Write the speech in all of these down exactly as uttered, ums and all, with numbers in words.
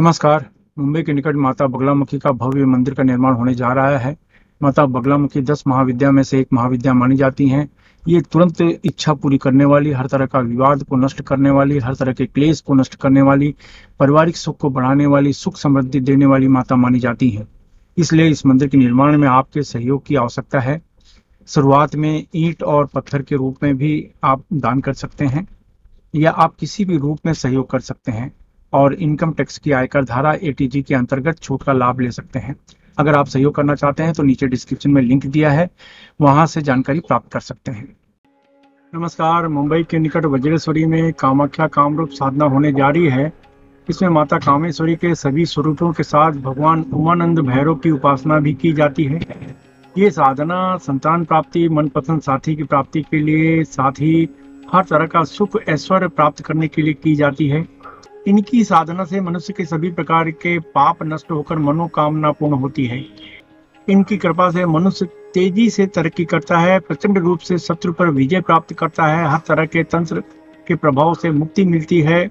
नमस्कार। मुंबई के निकट माता बगलामुखी का भव्य मंदिर का निर्माण होने जा रहा है। माता बगलामुखी दस महाविद्या में से एक महाविद्या मानी जाती हैं। ये तुरंत इच्छा पूरी करने वाली, हर तरह का विवाद को नष्ट करने वाली, हर तरह के क्लेश को नष्ट करने वाली, पारिवारिक सुख को बढ़ाने वाली, सुख समृद्धि देने वाली माता मानी जाती है। इसलिए इस मंदिर के निर्माण में आपके सहयोग की आवश्यकता है। शुरुआत में ईंट और पत्थर के रूप में भी आप दान कर सकते हैं या आप किसी भी रूप में सहयोग कर सकते हैं और इनकम टैक्स की आयकर धारा एटीजी के अंतर्गत छूट का लाभ ले सकते हैं। अगर आप सहयोग करना चाहते हैं तो नीचे डिस्क्रिप्शन में लिंक दिया है, वहां से जानकारी प्राप्त कर सकते हैं। नमस्कार। मुंबई के निकट वज्रेश्वरी में कामाख्या कामरूप साधना होने जा रही है। इसमें माता कामेश्वरी के सभी स्वरूपों के साथ भगवान उमानंद भैरव की उपासना भी की जाती है। ये साधना संतान प्राप्ति, मनपसंद साथी की प्राप्ति के लिए, साथ ही हर तरह का सुख ऐश्वर्य प्राप्त करने के लिए की जाती है। इनकी साधना से मनुष्य के सभी प्रकार के पाप नष्ट होकर मनोकामना पूर्ण होती है। इनकी कृपा से मनुष्य तेजी से तरक्की करता है, प्रचंड रूप से शत्रु पर विजय प्राप्त करता है, हर तरह के तंत्र के प्रभाव से मुक्ति मिलती है।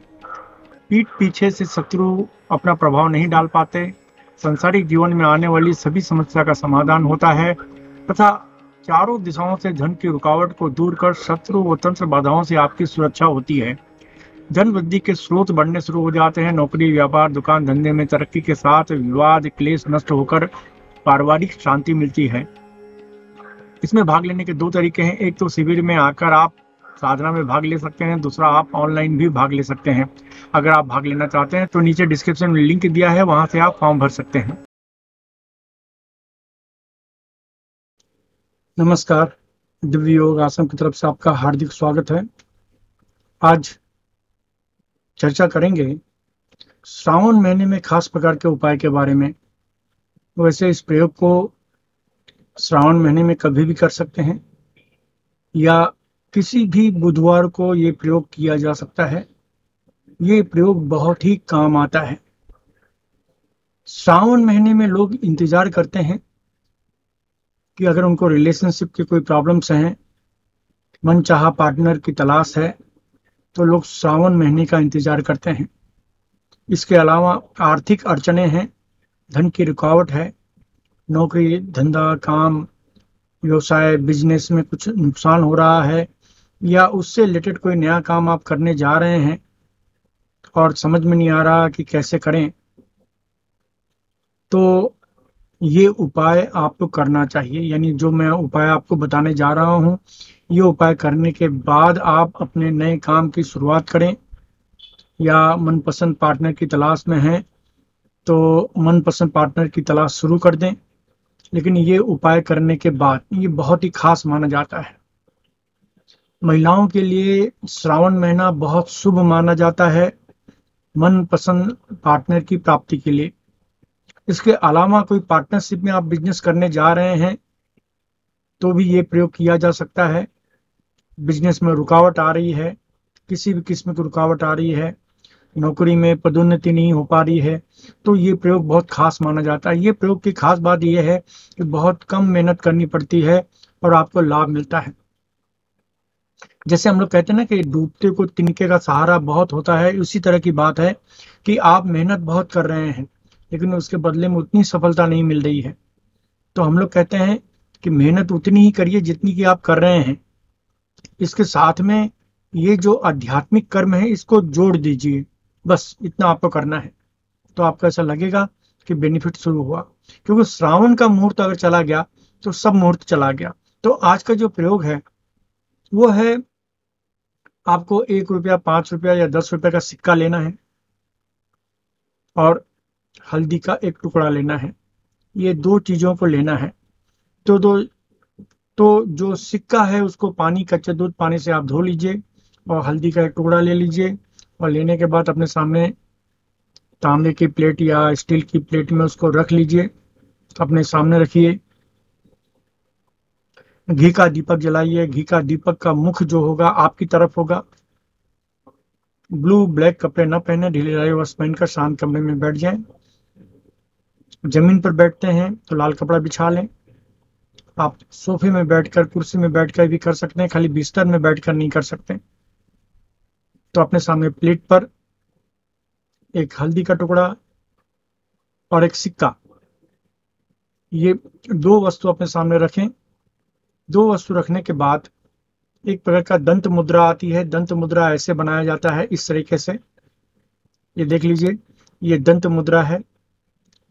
पीठ पीछे से शत्रु अपना प्रभाव नहीं डाल पाते। संसारिक जीवन में आने वाली सभी समस्या का समाधान होता है तथा चारों दिशाओं से धन की रुकावट को दूर कर शत्रु व तंत्र बाधाओं से आपकी सुरक्षा होती है। धन वृद्धि के स्रोत बढ़ने शुरू हो जाते हैं। नौकरी, व्यापार, दुकान धंधे में तरक्की के साथ विवाद क्लेश नष्ट होकर पारिवारिक शांति मिलती है। इसमें भाग लेने के दो तरीके हैं। एक तो शिविर में आकर आप साधना में भाग ले सकते हैं, दूसरा आप ऑनलाइन भी भाग ले सकते हैं। अगर आप भाग लेना चाहते हैं तो नीचे डिस्क्रिप्शन में लिंक दिया है, वहां से आप फॉर्म भर सकते हैं। नमस्कार। दिव्य योग आश्रम की तरफ से आपका हार्दिक स्वागत है। आज चर्चा करेंगे श्रावण महीने में खास प्रकार के उपाय के बारे में। वैसे इस प्रयोग को श्रावण महीने में कभी भी कर सकते हैं या किसी भी बुधवार को ये प्रयोग किया जा सकता है। ये प्रयोग बहुत ही काम आता है। श्रावण महीने में लोग इंतजार करते हैं कि अगर उनको रिलेशनशिप के कोई प्रॉब्लम्स हैं, मनचाहा पार्टनर की तलाश है, तो लोग श्रावण महीने का इंतजार करते हैं। इसके अलावा आर्थिक अड़चने हैं, धन की रुकावट है, नौकरी धंधा काम व्यवसाय बिजनेस में कुछ नुकसान हो रहा है या उससे रिलेटेड कोई नया काम आप करने जा रहे हैं और समझ में नहीं आ रहा कि कैसे करें, तो ये उपाय आपको करना चाहिए। यानी जो मैं उपाय आपको बताने जा रहा हूँ, ये उपाय करने के बाद आप अपने नए काम की शुरुआत करें या मनपसंद पार्टनर की तलाश में हैं तो मनपसंद पार्टनर की तलाश शुरू कर दें। लेकिन ये उपाय करने के बाद ये बहुत ही खास माना जाता है। महिलाओं के लिए श्रावण महीना बहुत शुभ माना जाता है मनपसंद पार्टनर की प्राप्ति के लिए। इसके अलावा कोई पार्टनरशिप में आप बिजनेस करने जा रहे हैं तो भी ये प्रयोग किया जा सकता है। बिजनेस में रुकावट आ रही है, किसी भी किस्म की रुकावट आ रही है, नौकरी में पदोन्नति नहीं हो पा रही है, तो ये प्रयोग बहुत खास माना जाता है। ये प्रयोग की खास बात यह है कि बहुत कम मेहनत करनी पड़ती है और आपको लाभ मिलता है। जैसे हम लोग कहते हैं ना कि डूबते को तिनके का सहारा बहुत होता है, उसी तरह की बात है कि आप मेहनत बहुत कर रहे हैं लेकिन उसके बदले में उतनी सफलता नहीं मिल रही है। तो हम लोग कहते हैं कि मेहनत उतनी ही करिए जितनी कि आप कर रहे हैं। इसके साथ में ये जो आध्यात्मिक कर्म है इसको जोड़ दीजिए, बस इतना आपको करना है। तो आपको ऐसा लगेगा कि बेनिफिट शुरू हुआ, क्योंकि श्रावण का मुहूर्त अगर चला गया तो सब मुहूर्त चला गया। तो आज का जो प्रयोग है वो है, आपको एक रुपया पाँच रुपया या दस रुपये का सिक्का लेना है और हल्दी का एक टुकड़ा लेना है। ये दो चीज़ों को लेना है। तो दो तो जो सिक्का है उसको पानी, कच्चे दूध पानी से आप धो लीजिए और हल्दी का एक टुकड़ा ले लीजिए और लेने के बाद अपने सामने तांबे की प्लेट या स्टील की प्लेट में उसको रख लीजिए, अपने सामने रखिए। घी का दीपक जलाइए। घी का दीपक का मुख जो होगा आपकी तरफ होगा। ब्लू ब्लैक कपड़े न पहने, ढीले ढाले वस्त्र पहनकर शांत कमरे में बैठ जाएं। जमीन पर बैठते हैं तो लाल कपड़ा बिछा लें। आप सोफे में बैठकर, कुर्सी में बैठकर भी कर सकते हैं, खाली बिस्तर में बैठकर नहीं कर सकते। तो अपने सामने प्लेट पर एक हल्दी का टुकड़ा, और एक सिक्का, ये दो वस्तु अपने सामने रखें। दो वस्तु रखने के बाद एक प्रकार का दंत मुद्रा आती है। दंत मुद्रा ऐसे बनाया जाता है, इस तरीके से, ये देख लीजिए, ये दंत मुद्रा है।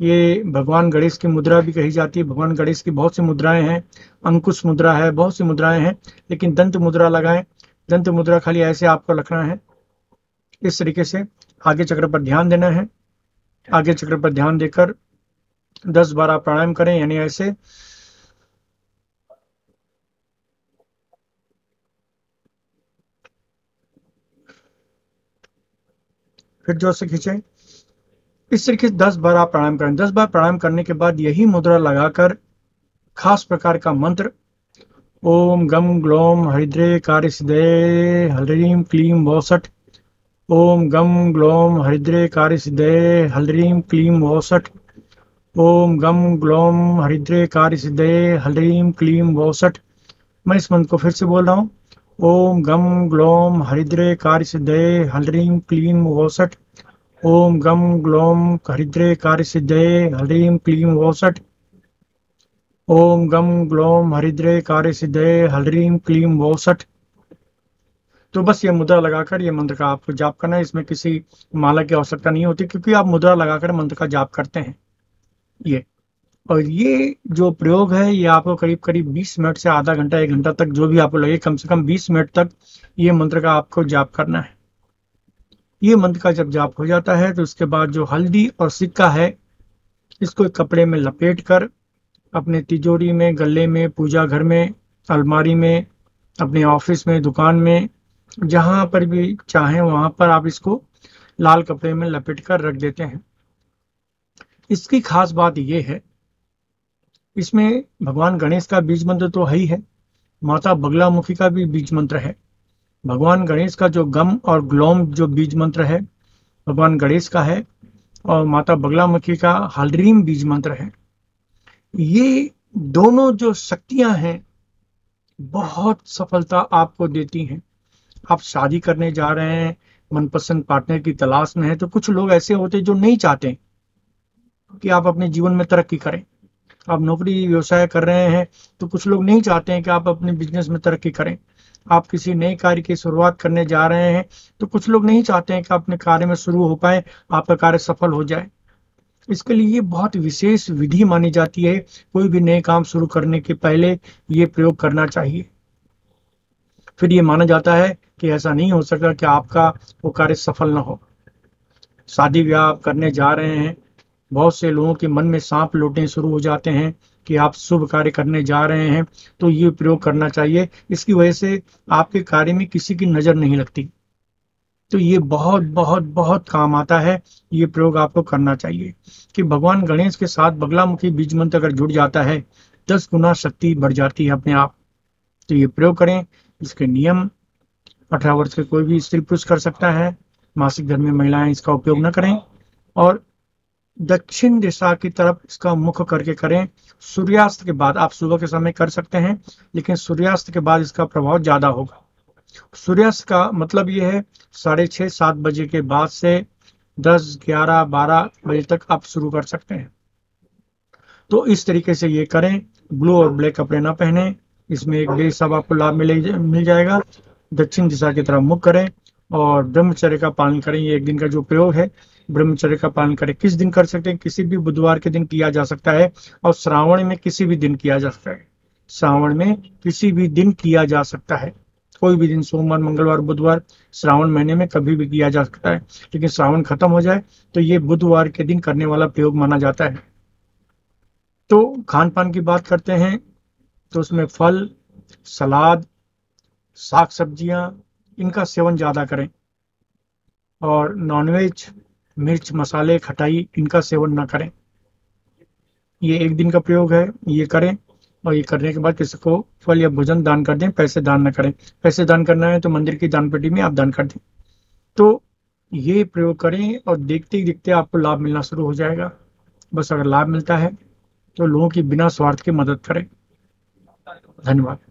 ये भगवान गणेश की मुद्रा भी कही जाती है। भगवान गणेश की बहुत सी मुद्राएं हैं, अंकुश मुद्रा है, बहुत सी मुद्राएं हैं, लेकिन दंत मुद्रा लगाएं। दंत मुद्रा खाली ऐसे आपको रखना है, इस तरीके से। आगे चक्र पर ध्यान देना है। आगे चक्र पर ध्यान देकर दस बारह प्राणायाम करें, यानी ऐसे फिर जोर से खींचे, इस तरीके से दस बार आप प्राणायाम करें। दस बार प्राणायाम करने के बाद यही मुद्रा लगाकर खास प्रकार का मंत्र ओम गम ग्लोम हरिद्रे कार्य सिद्धये हर्रीम क्लीम वोसठ, ओम गम ग्लोम हरिद्रे कार्य सिद्धये हर्रीम क्लीम वोसठ, ओम गम ग्लोम हरिद्रे कार्य सिद्धये हर्रीम क्लीम वोसठ। मैं इस मंत्र को फिर से बोल रहा हूँ, ओम गम ग्लोम हरिद्रे कार्य सिद्धये हर्रीम क्लीम वोसठ, ओम गम ग्लोम हरिद्रे कार्य सिद्धये हर्रीम क्लीम वोसठ, ओम गम ग्लोम हरिद्रे कार्य सिद्धये हर्रीम क्लीम वोसठ। तो बस ये मुद्रा लगाकर ये मंत्र का आपको जाप करना है। इसमें किसी माला की आवश्यकता नहीं होती, क्योंकि आप मुद्रा लगाकर मंत्र का जाप करते हैं ये। और ये जो प्रयोग है ये आपको करीब करीब बीस मिनट से आधा घंटा एक घंटा तक, जो भी आपको लगे, कम से कम बीस मिनट तक ये मंत्र का आपको जाप करना है। ये मंत्र का जब जाप हो जाता है तो उसके बाद जो हल्दी और सिक्का है इसको एक कपड़े में लपेट कर अपने तिजोरी में, गले में, पूजा घर में, अलमारी में, अपने ऑफिस में, दुकान में, जहाँ पर भी चाहें वहाँ पर आप इसको लाल कपड़े में लपेट कर रख देते हैं। इसकी खास बात ये है, इसमें भगवान गणेश का बीज मंत्र तो है ही है, माता बगलामुखी का भी बीज मंत्र है, भगवान गणेश का जो गम और ग्लोम जो बीज मंत्र है भगवान गणेश का है, और माता बगलामुखी का हल्रीम बीज मंत्र है। ये दोनों जो शक्तियां हैं बहुत सफलता आपको देती हैं। आप शादी करने जा रहे हैं, मनपसंद पार्टनर की तलाश में है, तो कुछ लोग ऐसे होते जो नहीं चाहते कि आप अपने जीवन में तरक्की करें। आप नौकरी व्यवसाय कर रहे हैं तो कुछ लोग नहीं चाहते हैं कि आप अपने बिजनेस में तरक्की करें। आप किसी नए कार्य की शुरुआत करने जा रहे हैं तो कुछ लोग नहीं चाहते हैं कि अपने कार्य में शुरू हो पाए, आपका कार्य सफल हो जाए। इसके लिए ये बहुत विशेष विधि मानी जाती है। कोई भी नए काम शुरू करने के पहले ये प्रयोग करना चाहिए। फिर ये माना जाता है कि ऐसा नहीं हो सकता कि आपका वो कार्य सफल ना हो। शादी ब्याह करने जा रहे हैं, बहुत से लोगों के मन में सांप लौटने शुरू हो जाते हैं कि आप शुभ कार्य करने जा रहे हैं, तो ये प्रयोग करना चाहिए। इसकी वजह से आपके कार्य में किसी की नज़र नहीं लगती। तो ये बहुत बहुत बहुत काम आता है। ये प्रयोग आपको करना चाहिए कि भगवान गणेश के साथ बगलामुखी बीज मंत्र अगर जुड़ जाता है दस गुना शक्ति बढ़ जाती है अपने आप। तो ये प्रयोग करें। इसके नियम, अठारह वर्ष के कोई भी स्त्री पुरुष कर सकता है। मासिक धर्म में महिलाएं इसका उपयोग न करें, और दक्षिण दिशा की तरफ इसका मुख करके करें। सूर्यास्त के बाद, आप सुबह के समय कर सकते हैं, लेकिन सूर्यास्त के बाद इसका प्रभाव ज्यादा होगा। सूर्यास्त का मतलब यह है साढ़े छः सात बजे के बाद से दस ग्यारह बारह बजे तक आप शुरू कर सकते हैं। तो इस तरीके से ये करें। ब्लू और ब्लैक कपड़े ना पहने, इसमें एक बे सब आपको लाभ मिल जाएगा। दक्षिण दिशा की तरफ मुख करें और ब्रह्मचर्य का पालन करें। ये एक दिन का जो प्रयोग है, ब्रह्मचर्य का पालन करें। किस दिन कर सकते हैं? किसी भी बुधवार के दिन किया जा सकता है, और श्रावण में किसी भी दिन किया जा सकता है। श्रावण में किसी भी दिन किया जा सकता है, कोई भी दिन, सोमवार, मंगलवार, बुधवार, श्रावण महीने में कभी भी किया जा सकता है। लेकिन श्रावण खत्म हो जाए तो ये बुधवार के दिन करने वाला प्रयोग माना जाता है। तो खान पान की बात करते हैं तो उसमें फल, सलाद, साग सब्जियां, इनका सेवन ज़्यादा करें, और नॉनवेज, मिर्च, मसाले, खटाई, इनका सेवन ना करें। ये एक दिन का प्रयोग है, ये करें। और ये करने के बाद किसी को फल या भोजन दान कर दें, पैसे दान ना करें। पैसे दान करना है तो मंदिर की दान पेटी में आप दान कर दें। तो ये प्रयोग करें और देखते ही देखते आपको लाभ मिलना शुरू हो जाएगा। बस अगर लाभ मिलता है तो लोगों की बिना स्वार्थ के मदद करें। धन्यवाद।